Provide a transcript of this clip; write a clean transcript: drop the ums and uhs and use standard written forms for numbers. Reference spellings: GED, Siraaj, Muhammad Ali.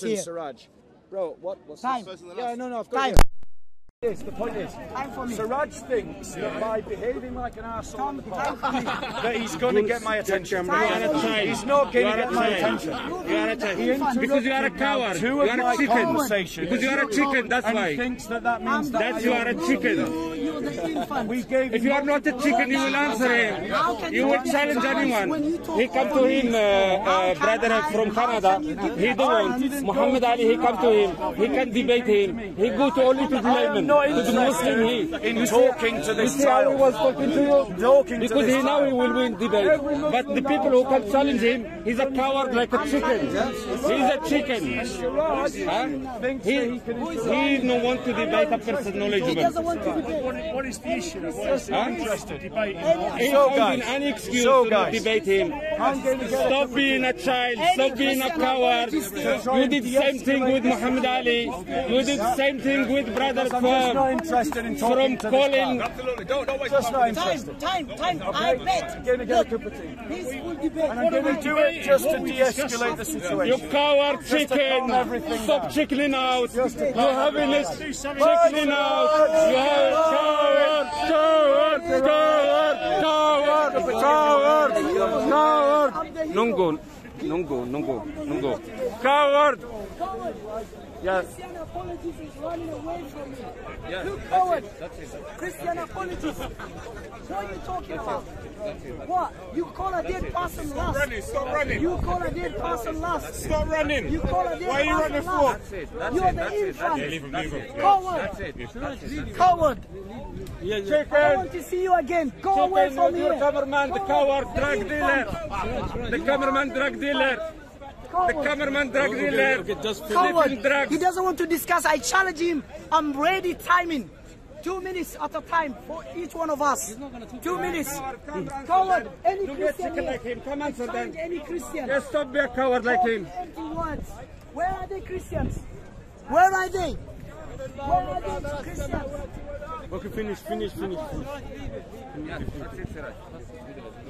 person, Siraaj. Bro, what was time? This person yeah, no, no, of course. Time. The point is, Siraaj thinks that by behaving like an arsehole on the park, that he's going to get my attention. He's not going to get my attention. Because you are a coward. You are a chicken. Because you are a chicken, that's why. And he thinks that that means that you are a chicken. If you are not a chicken, you will answer him. You will challenge anyone. He come to him, brother from Canada. He don't. Muhammad Ali, he come to him. He can debate him. He go to only to the layman, to the Muslim League. In talking to this child. He was talking to you. Because he now he will win debate. But the people who can challenge him, he's a coward like a chicken. He's a chicken. He don't want to debate a person knowledgeable. What is the issue? What is the interest of debating? Any excuse to debate him. Stop being a child. Stop being a coward. You did the same thing with Muhammad Ali. You did the same thing with brother from calling. Just not interested. Time. I bet. This will debate. And I'm going to do it just to de-escalate the situation. You coward chicken. Stop chickening out. You're having this chickening out. You have. Coward! No go. Coward! Yes. Christian apologies is running away from me. Yes, you coward! That's it. Christian apologies. What are you talking about? What? You call a dead person last. Stop running. You call a dead person last. Stop running. You call a dead person last. Why are you running for? You're the infant. Leave him. Coward. That's it. Coward. Yeah. I want to see you again. Go away from here. The cameraman, drug dealer. The cameraman drug dealer. Coward. He doesn't want to discuss. I challenge him. I'm ready. Timing. 2 minutes at a time for each one of us. 2 minutes. Coward. Any Christian here. Come answer them. Any Christian. Just stop being a coward like him. Where are the Christians? Where are they Christians? Okay, finish. Yeah, that's it, Siraaj.